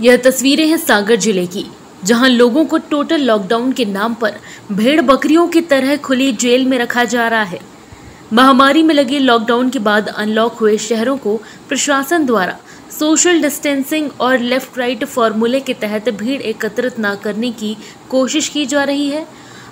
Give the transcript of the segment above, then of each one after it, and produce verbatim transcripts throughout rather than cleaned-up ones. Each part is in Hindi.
यह तस्वीरें हैं सागर जिले की, जहां लोगों को टोटल लॉकडाउन के नाम पर भेड़ बकरियों की तरह खुली जेल में रखा जा रहा है। महामारी में लगे लॉकडाउन के बाद अनलॉक हुए शहरों को प्रशासन द्वारा सोशल डिस्टेंसिंग और लेफ्ट राइट फार्मूले के तहत भीड़ एकत्रित ना करने की कोशिश की जा रही है।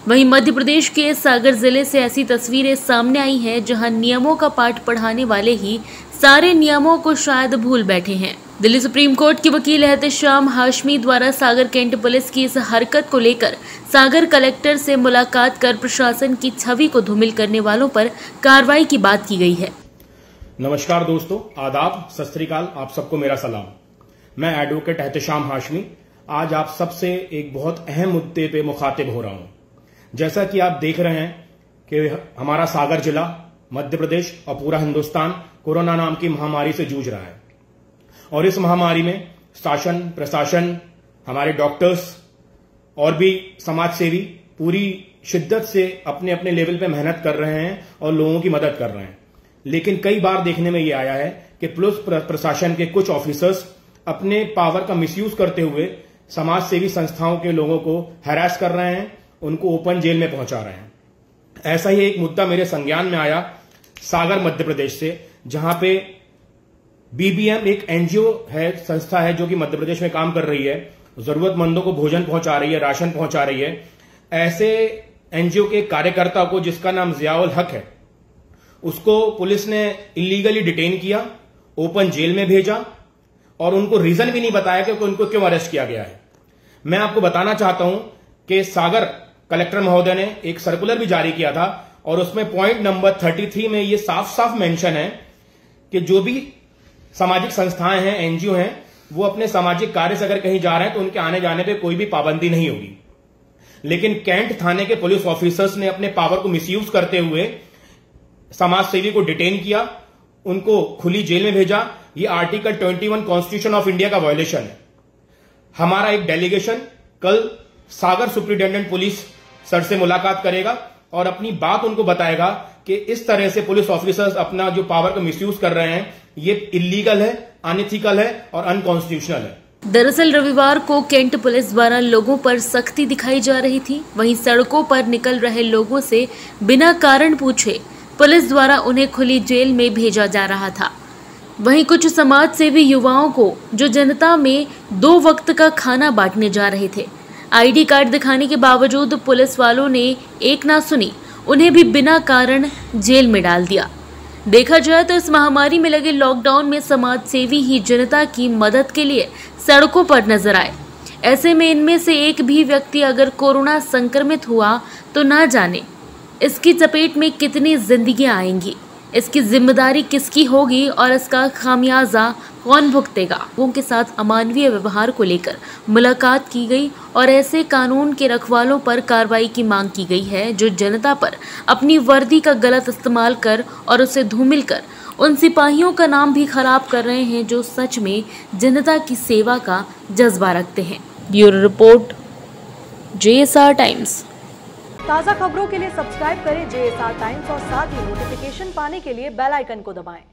वहीं मध्य प्रदेश के सागर जिले से ऐसी तस्वीरें सामने आई हैं, जहां नियमों का पाठ पढ़ाने वाले ही सारे नियमों को शायद भूल बैठे हैं। दिल्ली सुप्रीम कोर्ट के वकील एहतशाम हाशमी द्वारा सागर कैंट पुलिस की इस हरकत को लेकर सागर कलेक्टर से मुलाकात कर प्रशासन की छवि को धूमिल करने वालों पर कार्रवाई की बात की गई है। नमस्कार दोस्तों, आदाब, सत श्री अकाल, आप सबको मेरा सलाम। मैं एडवोकेट एहतशाम हाशमी आज आप सबसे एक बहुत अहम मुद्दे पे मुखातिब हो रहा हूँ। जैसा कि आप देख रहे हैं कि हमारा सागर जिला, मध्य प्रदेश और पूरा हिंदुस्तान कोरोना नाम की महामारी से जूझ रहा है और इस महामारी में शासन, प्रशासन, हमारे डॉक्टर्स और भी समाज सेवी पूरी शिद्दत से अपने अपने लेवल पे मेहनत कर रहे हैं और लोगों की मदद कर रहे हैं। लेकिन कई बार देखने में ये आया है कि पुलिस प्रशासन के कुछ ऑफिसर्स अपने पावर का मिसयूज करते हुए समाज सेवी संस्थाओं के लोगों को हैरास कर रहे हैं, उनको ओपन जेल में पहुंचा रहे हैं। ऐसा ही एक मुद्दा मेरे संज्ञान में आया सागर मध्य प्रदेश से, जहां पे बीबीएम एक एनजीओ है, संस्था है जो कि मध्य प्रदेश में काम कर रही है, जरूरतमंदों को भोजन पहुंचा रही है, राशन पहुंचा रही है। ऐसे एनजीओ के कार्यकर्ता को, जिसका नाम ज़ियाउल हक है, उसको पुलिस ने इलीगली डिटेन किया, ओपन जेल में भेजा और उनको रीजन भी नहीं बताया कि उनको क्यों अरेस्ट किया गया है। मैं आपको बताना चाहता हूं कि सागर कलेक्टर महोदय ने एक सर्कुलर भी जारी किया था और उसमें पॉइंट नंबर थर्टी थ्री में यह साफ साफ मेंशन है कि जो भी सामाजिक संस्थाएं हैं, एनजीओ हैं, वो अपने सामाजिक कार्य से अगर कहीं जा रहे हैं तो उनके आने जाने पे कोई भी पाबंदी नहीं होगी। लेकिन कैंट थाने के पुलिस ऑफिसर्स ने अपने पावर को मिसयूज करते हुए समाज सेवी को डिटेन किया, उनको खुली जेल में भेजा। ये आर्टिकल इक्कीस कॉन्स्टिट्यूशन ऑफ इंडिया का वायोलेशन है। हमारा एक डेलीगेशन कल सागर सुप्रिंटेंडेंट पुलिस सर से मुलाकात करेगा और अपनी बात उनको बताएगा कि इस तरह से पुलिस ऑफिसर्स अपना जो पावर का मिसयूज कर रहे हैं ये इलीगल है, अनएथिकल है और अनकॉन्स्टिट्यूशनल है। दरअसल रविवार को कैंट पुलिस द्वारा लोगों पर सख्ती दिखाई जा रही थी, वहीं सड़कों पर निकल रहे लोगों से बिना कारण पूछे पुलिस द्वारा उन्हें खुली जेल में भेजा जा रहा था। वहीं कुछ समाज सेवी युवाओं को, जो जनता में दो वक्त का खाना बांटने जा रहे थे, आईडी कार्ड दिखाने के बावजूद पुलिस वालों ने एक ना सुनी, उन्हें भी बिना कारण जेल में डाल दिया। देखा जाए तो इस महामारी में लगे लॉकडाउन में समाज सेवी ही जनता की मदद के लिए सड़कों पर नजर आए। ऐसे में इनमें से एक भी व्यक्ति अगर कोरोना संक्रमित हुआ तो ना जाने इसकी चपेट में कितनी जिंदगियां आएंगी, इसकी जिम्मेदारी किसकी होगी और इसका खामियाजा कौन भुगतेगा। लोगों के साथ अमानवीय व्यवहार को लेकर मुलाकात की गई और ऐसे कानून के रखवालों पर कार्रवाई की मांग की गई है, जो जनता पर अपनी वर्दी का गलत इस्तेमाल कर और उसे धूमिल कर उन सिपाहियों का नाम भी खराब कर रहे हैं, जो सच में जनता की सेवा का जज्बा रखते हैं। Bureau report, J S R Times. ताज़ा खबरों के लिए सब्सक्राइब करें जे एस आर टाइम्स और साथ ही नोटिफिकेशन पाने के लिए बेल आइकन को दबाएं।